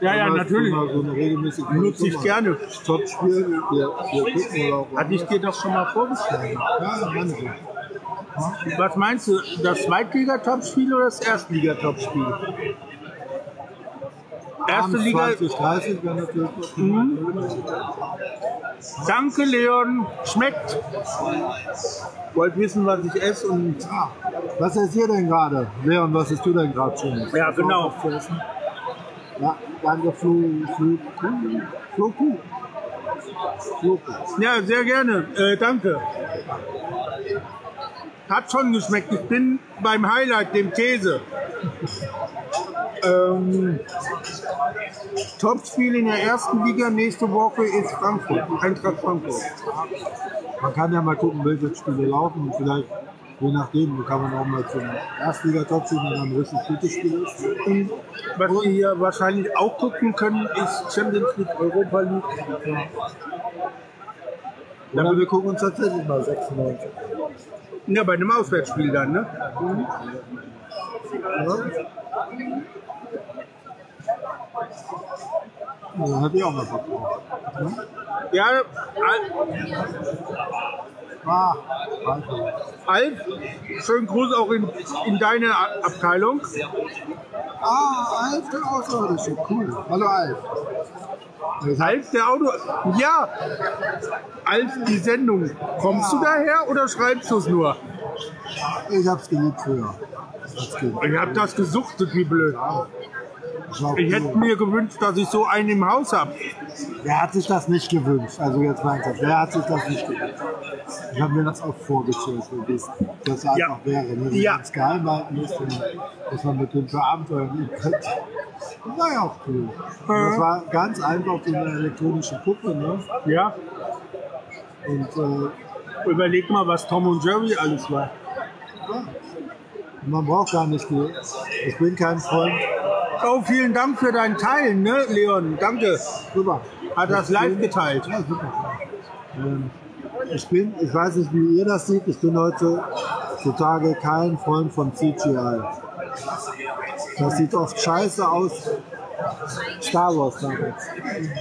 ja, ja, natürlich. Mal so eine regelmäßige nutze ich gerne. Topspiel, wir, wir gucken oder auch. Hatte ich dir das schon mal vorgeschlagen? Ja, manche. Ja. Was meinst du, das Zweitliga-Topspiel oder das Erstliga-Topspiel? Erste Liga. zwanzig dreißig, wenn das jetzt mhm. Danke, Leon. Schmeckt. Wollt wissen, was ich esse und. Ah, was esst ihr denn gerade? Leon, was isst du denn gerade schon? Ja, genau. Ja, danke, Flo. Flo, Flo, Flo, Flo. Ja, sehr gerne. Äh, danke. Hat schon geschmeckt. Ich bin beim Highlight, dem Käse. Ähm, Topspiel in der ersten Liga nächste Woche ist Frankfurt, Eintracht Frankfurt. man kann ja mal gucken, welche Spiele laufen und vielleicht, je nachdem, kann man auch mal zum Erstliga-Top ziehen, wenn man ein richtig gutes Spiel ist. Und was wir hier wahrscheinlich auch gucken können, ist Champions League, Europa League. Ja. Oder ja, wir gucken uns tatsächlich mal sechsundneunzig. Ja, bei einem Auswärtsspiel dann, ne? Mhm. Ja. Ja, hat die auch was verkauft. Ja, ah, Alf, schönen Gruß auch in, in deine Abteilung. Ah, Alf, der Außerirdische, cool. Hallo Alf. Alf, der Auto. Ja, Alf, die Sendung. Kommst ja. du daher oder schreibst du es nur? Ich hab's geliebt früher. Ich hab das gesuchtet, wie blöd. Ja. Ich hätte mir gewünscht, dass ich so einen im Haus habe. Wer hat sich das nicht gewünscht? Also jetzt meint das, wer hat sich das nicht gewünscht? Ich habe mir das auch vorgestellt, wie es das einfach ja. wäre. Wenn ja. man es geheim halten müsste, dass man mit dem Abenteuer gehen könnte. Das war ja auch cool. Ja. Das war ganz einfach so eine elektronische Puppe, ne? Ja. Und äh, überleg mal, was Tom und Jerry alles war. Ja. Man braucht gar nicht viel. Ich bin kein Freund. Oh, vielen Dank für dein Teilen, ne, Leon? Danke. Super. Hat das live geteilt. Ja, super. Ähm, ich bin, ich weiß nicht, wie ihr das seht, ich bin heute heutzutage kein Freund von C G I. Das sieht oft scheiße aus. Star Wars damals.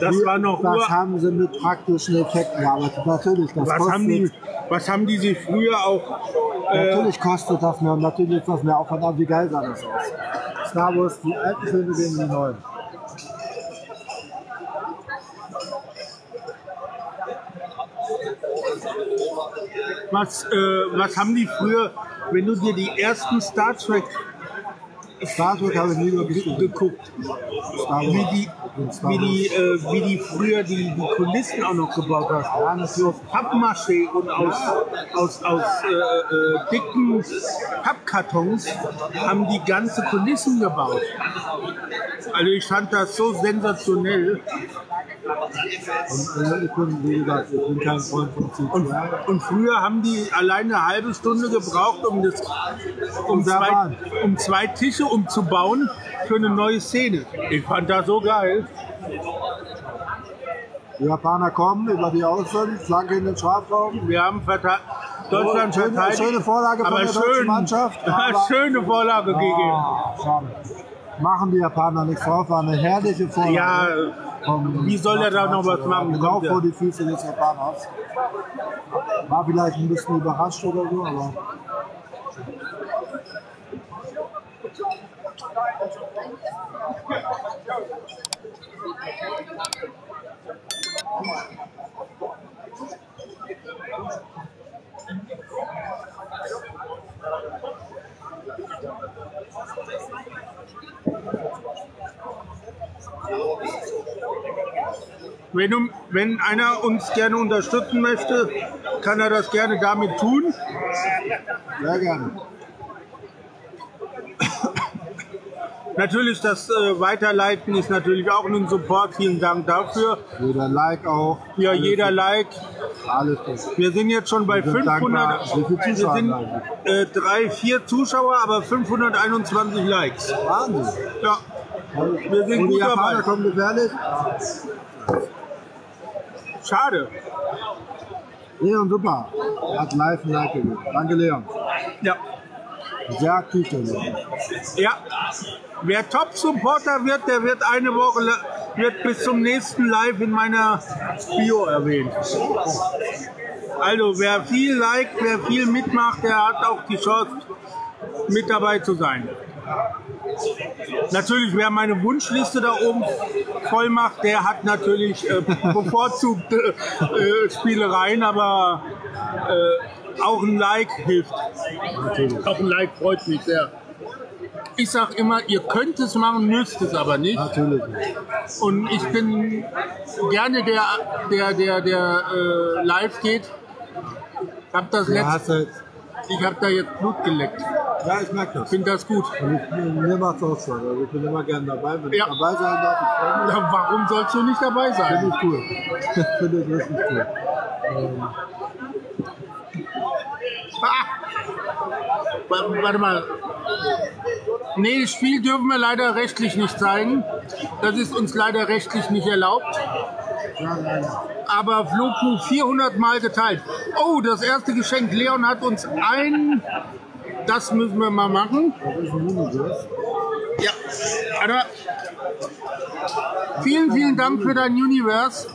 Das war noch Das Ur haben sie mit praktischen Effekten gearbeitet. Natürlich, das was kostet... Haben die, was haben die sich früher auch... Natürlich äh, kostet das mehr, natürlich ist das mehr Aufwand, aber wie geil sah das aus? Star Wars, die alten Filme gegen die neuen. Was, äh, was haben die früher, wenn du dir die ersten Star Trek... Star Trek habe ich nie überblicken geguckt. Wie die, wie, die, äh, wie die früher die, die Kulissen auch noch gebaut haben. Das war aus Pappmaché und aus, aus, aus äh, äh, dicken Pappkartons haben die ganze Kulissen gebaut. Also ich fand das so sensationell. Und, äh, ich bin, wie gesagt, ich bin kein Freund von C G I. Und, und früher haben die alleine eine halbe Stunde gebraucht, um, das, um, zwei, um zwei Tische umzubauen für eine neue Szene. Ich fand das so geil. Die Japaner kommen über die Außen, Flanke in den Strafraum. Wir haben verteilt. Deutschland oh, schöne, verteidigt. Schöne Vorlage von aber der schön, deutschen Mannschaft. Aber schöne Vorlage oh, gegeben. Schade. Machen die Japaner nichts drauf, war eine herrliche Vorlage. Ja, wie soll er da noch was machen? Genau vor die Füße des Japaners. War vielleicht ein bisschen überrascht oder so, aber... Wenn, um, wenn einer uns gerne unterstützen möchte, kann er das gerne damit tun. Sehr gerne. Natürlich, das äh, Weiterleiten ist natürlich auch ein Support. Vielen Dank dafür. Jeder Like auch. Ja, alles jeder gut. Like. Alles gut. Wir sind jetzt schon bei fünfhundert. Wir sind äh, drei, vier Zuschauer, aber fünfhunderteinundzwanzig Likes. Wahnsinn. Ja. Wir sind und gut die Japaner dabei. Kommen gefährlich. Schade. Leon, super. Hat live ein Like gegeben. Danke, Leon. Ja. Sehr aktiv, Leon. Ja. Wer Top-Supporter wird, der wird eine Woche wird bis zum nächsten Live in meiner Bio erwähnt. Also, wer viel liked, wer viel mitmacht, der hat auch die Chance, mit dabei zu sein. Natürlich, wer meine Wunschliste da oben voll macht, der hat natürlich äh, bevorzugte äh, Spielereien, aber äh, auch ein Like hilft. Natürlich. Auch ein Like freut mich sehr. Ich sag immer, ihr könnt es machen, müsst es aber nicht. Natürlich nicht. Und ich bin gerne der, der, der, der äh, live geht. Ich hab das letzte. Ich habe da jetzt Blut geleckt. Ja, ich merke das. Ich finde das gut. Ich, mir macht es auch so. Also ich bin immer gerne dabei. Wenn ja. ich dabei sein darf, ich freue mich. Ja, warum sollst du nicht dabei sein? Finde ich cool. Finde ich richtig cool. Ähm, Warte mal. Nee, das Spiel dürfen wir leider rechtlich nicht zeigen. Das ist uns leider rechtlich nicht erlaubt. Aber Floku vierhundert Mal geteilt. Oh, das erste Geschenk. Leon hat uns ein... Das müssen wir mal machen. Ja, aber vielen, vielen Dank für dein Universe.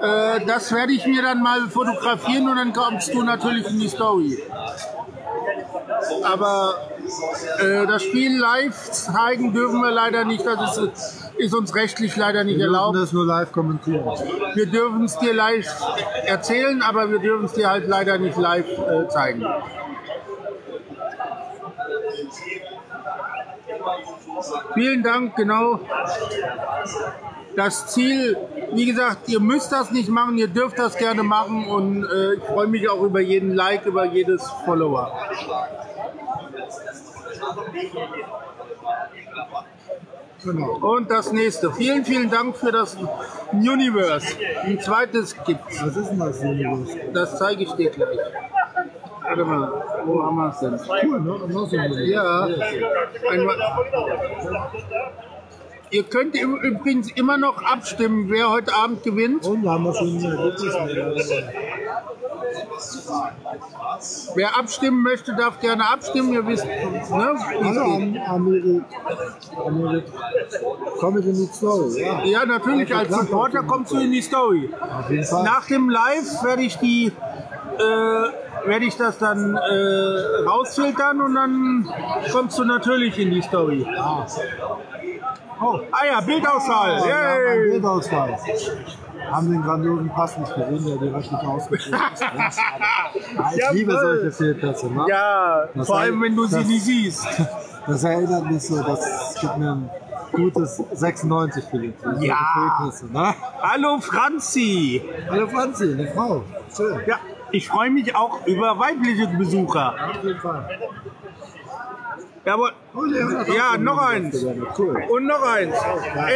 Äh, das werde ich mir dann mal fotografieren und dann kommst du natürlich in die Story. Aber äh, das Spiel live zeigen dürfen wir leider nicht. Das ist, ist uns rechtlich leider nicht erlaubt. Wir dürfen das nur live kommentieren. Wir dürfen es dir live erzählen, aber wir dürfen es dir halt leider nicht live äh, zeigen. Vielen Dank, genau. Das Ziel, wie gesagt, ihr müsst das nicht machen, ihr dürft das gerne machen und äh, ich freue mich auch über jeden Like, über jedes Follower. Genau. Und das nächste. Vielen, vielen Dank für das Universe. Ein zweites gibt's. Was ist denn das Universe? Das zeige ich dir gleich. Warte mal, wo haben wir es denn? Cool, ne? Ja. Einmal. Ihr könnt übrigens immer noch abstimmen, wer heute Abend gewinnt. Und haben wir schon eine. Wer abstimmen möchte, darf gerne abstimmen. Ihr wisst, ne? Alle kommen in die Story. Ja, ja natürlich. Als Supporter kommst du in die Story. Auf jeden Fall. Nach dem Live werde ich die. Äh, werde ich das dann äh, rausfiltern und dann kommst du natürlich in die Story. Ah, oh. Ah ja, Bildauswahl. Oh, yeah. Bildauswahl. Haben den grandiosen Pass nicht gesehen, der direkt nicht ausgeführt ist. Ja, ich ja, liebe solche Fehlpässe. Ne? Ja, das vor allem, wenn du das, sie nicht siehst. Das erinnert mich so, das gibt mir ein gutes sechsundneunzig für die ja. Fehlpässe. Ne? Hallo Franzi. Hallo Franzi, eine Frau. Schön. Ja. Ich freue mich auch über weibliche Besucher. Auf jeden Fall. Jawohl. Ja, noch eins. Und noch eins.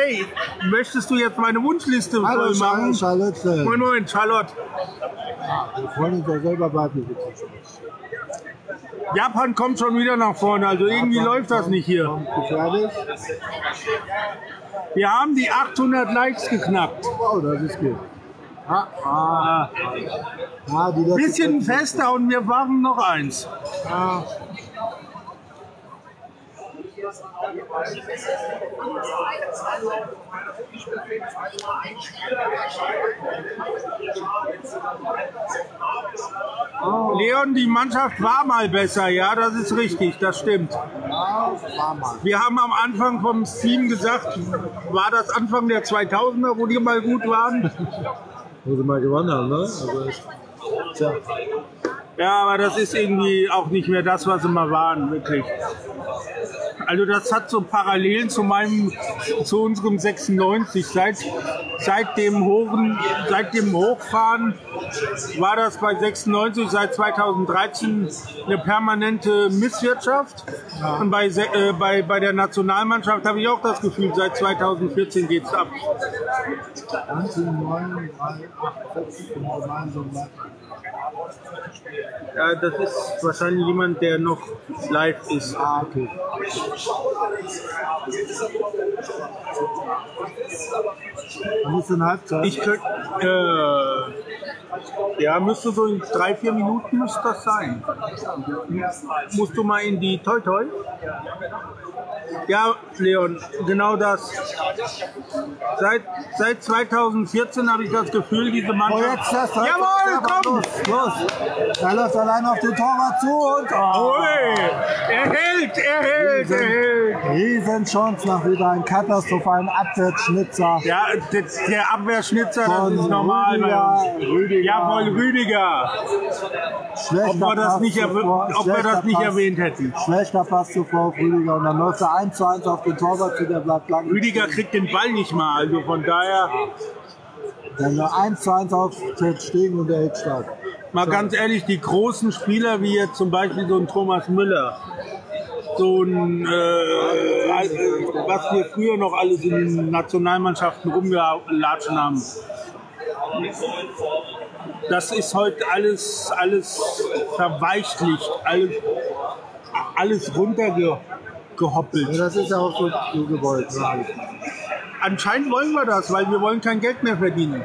Ey, möchtest du jetzt meine Wunschliste voll machen? Charlotte. Moin, moin, Charlotte. Wir freuen uns ja selber weibliche Besucher. Japan kommt schon wieder nach vorne, also irgendwie läuft das nicht hier. Wir haben die achthundert Likes geknackt. Wow, das ist gut. Ah, ah, ah. Ah, die bisschen fester und wir machen noch eins. Ah. Oh. Leon, die Mannschaft war mal besser, ja, das ist richtig, das stimmt. Wir haben am Anfang vom Stream gesagt, war das Anfang der zweitausender, wo die mal gut waren? Wo sie mal gewonnen haben, ne? Also, tja. Ja, aber das ist irgendwie auch nicht mehr das, was sie mal waren, wirklich. Also das hat so Parallelen zu meinem, zu unserem sechsundneunzig. Seit, seit, dem Hochen, seit dem Hochfahren war das bei sechsundneunzig seit zweitausenddreizehn eine permanente Misswirtschaft. Ja. Und bei, äh, bei, bei der Nationalmannschaft habe ich auch das Gefühl, seit zweitausendvierzehn geht es ab. Ja, das ist wahrscheinlich jemand, der noch live ist. Ah, okay. Was ist denn Halbzeit? Ich könnte, äh, ja, müsste so in drei, vier Minuten müsste das sein. Musst du mal in die Toi-Toi? Ja, Leon, genau das. Seit, seit zweitausendvierzehn habe ich das Gefühl, diese Mannschaft... Oh, jetzt, das, das, jawohl, komm! Los, los. Er läuft allein auf den Torwart zu und... Oh. Er hält, er hält, Riesen, er hält! Riesenchance nach wieder einem katastrophalen Abwehrschnitzer. Ja, der Abwehrschnitzer, das ist normal. Rüdiger, Rüdiger. Jawohl, Rüdiger! Schlechter ob wir das nicht, zuvor, ob wir das nicht Pass, erwähnt hätten. Schlechter Pass zuvor auf Rüdiger und dann läuft er eins zu eins auf den Torwart zu, der bleibt lang. Rüdiger kriegt den Ball nicht mal, also von daher... Dann eins zu eins auf Ted Stegen und der hält stark. Mal ganz ehrlich, die großen Spieler, wie jetzt zum Beispiel so ein Thomas Müller, so ein, äh, was wir früher noch alles in Nationalmannschaften rumgelatschen haben, das ist heute alles, alles verweichlicht, alles, alles runtergehoppelt. Ja, das ist ja auch so zugewollt. Anscheinend wollen wir das, weil wir wollen kein Geld mehr verdienen.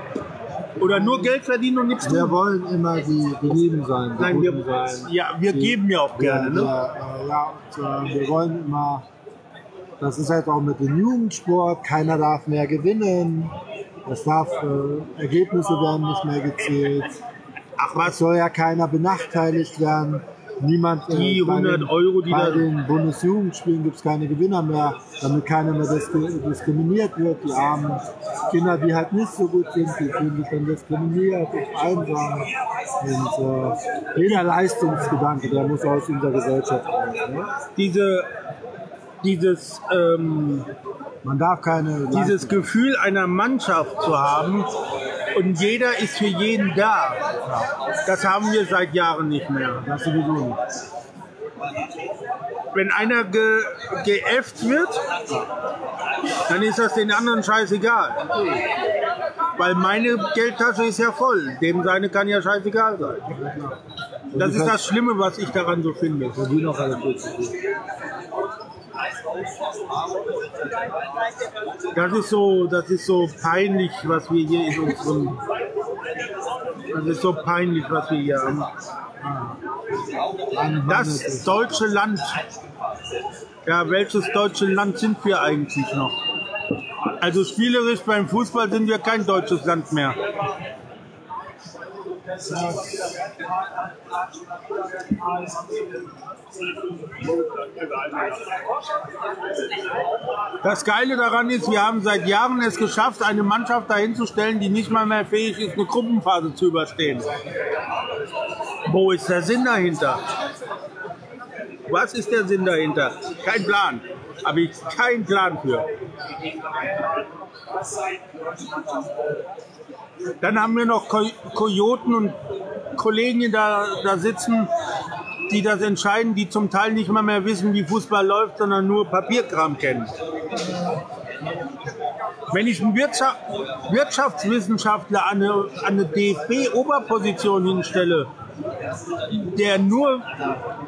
Oder nur Geld verdienen und nichts tun. Wir wollen immer die Gelieben sein. Die Nein, wir, sein, ja, wir die, geben ja auch gerne. Ja, ne? ja, ja und, äh, wir wollen immer, das ist halt auch mit dem Jugendsport, keiner darf mehr gewinnen, das darf, äh, Ergebnisse werden nicht mehr gezählt. Ach was? Es soll ja keiner benachteiligt werden. Niemand, die äh, hundert Euro, die bei den Bundesjugendspielen gibt es keine Gewinner mehr, damit keiner mehr diskriminiert wird. Die armen Kinder, die halt nicht so gut sind, die fühlen sich dann diskriminiert und einsam. Und äh, jeder Leistungsgedanke, der muss aus unserer Gesellschaft kommen. Ne? Diese, dieses, ähm, Man darf keine dieses Gefühl einer Mannschaft zu haben und jeder ist für jeden da. Das haben wir seit Jahren nicht mehr. Das sowieso nicht. Wenn einer ge geäfft wird, dann ist das den anderen scheißegal. Weil meine Geldtasche ist ja voll. Dem seine kann ja scheißegal sein. Das ist das Schlimme, was ich daran so finde. Das ist so, das ist so peinlich, was wir hier in unserem. Das ist so peinlich, was wir hier haben. Das deutsche Land. Ja, welches deutsche Land sind wir eigentlich noch? Also spielerisch beim Fußball sind wir kein deutsches Land mehr. Ja. Das Geile daran ist, wir haben seit Jahren es geschafft, eine Mannschaft dahin zu stellen, die nicht mal mehr fähig ist, eine Gruppenphase zu überstehen. Wo ist der Sinn dahinter? Was ist der Sinn dahinter? Kein Plan. Habe ich keinen Plan für. Dann haben wir noch Kojoten und Kollegen da, da sitzen, die das entscheiden, die zum Teil nicht mal mehr wissen, wie Fußball läuft, sondern nur Papierkram kennen. Wenn ich einen Wirtschaft, Wirtschaftswissenschaftler an eine, eine D F B-Oberposition hinstelle, der nur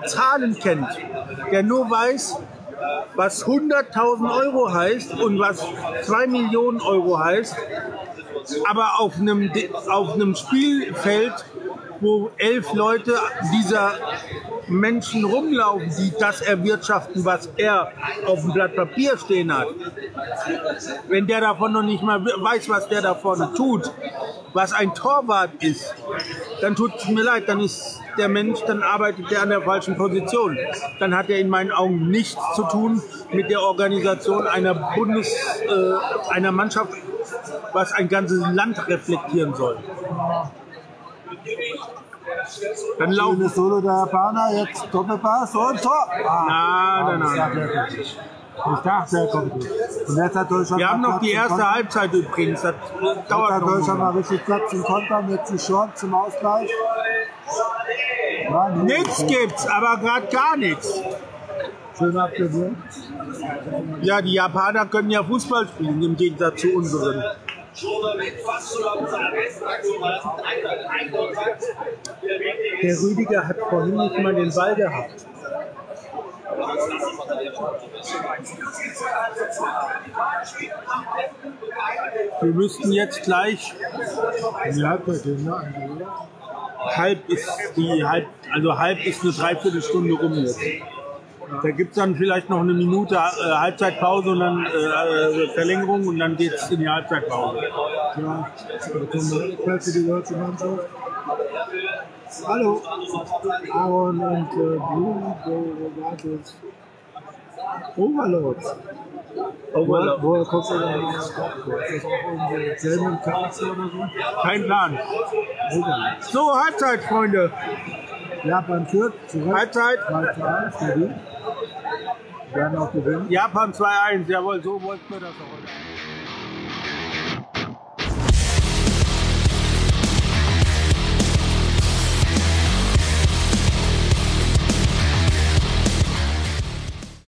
Zahlen kennt, der nur weiß, was hunderttausend Euro heißt und was zwei Millionen Euro heißt, aber auf einem, auf einem Spielfeld, wo elf Leute dieser Menschen rumlaufen, die das erwirtschaften, was er auf dem Blatt Papier stehen hat. Wenn der davon noch nicht mal weiß, was der da vorne tut, was ein Torwart ist, dann tut es mir leid, dann ist der Mensch, dann arbeitet er an der falschen Position. Dann hat er in meinen Augen nichts zu tun mit der Organisation einer Bundes, äh, einer Mannschaft, was ein ganzes Land reflektieren soll. Dann laufen das Solo der Japaner, jetzt Doppelpass und Tor. Ah, nein, nein, nein. Ich dachte, er kommt nicht. Und jetzt hat Deutschland. Wir haben noch die erste Halbzeit übrigens. Das dauert noch. Deutschland mal richtig Platz im Konter, jetzt die Chance zum Ausgleich. Nichts gibt's, aber gerade gar nichts. Schön abgewürgt. Ja, die Japaner können ja Fußball spielen, im Gegensatz zu unseren. Der Rüdiger hat vorhin nicht mal den Ball gehabt. Wir müssten jetzt gleich. Ja, halb ist die halb, also halb ist eine Dreiviertelstunde rum jetzt. Da gibt es dann vielleicht noch eine Minute äh, Halbzeitpause und dann äh, Verlängerung und dann geht es in die Halbzeitpause. Ja, kommt die deutsche Mannschaft. Hallo, Aaron und Blumen, Overlord. Overlord. Woher kommst du denn aus? Ist das auch irgendwie selben Charakter oder so? Kein Plan. So, Halbzeit, Freunde. Japan führt zurück. Halbzeit. Halbzeit. Wir werden auch gewinnen. Japan zwei eins. Jawohl, so wollten wir das auch.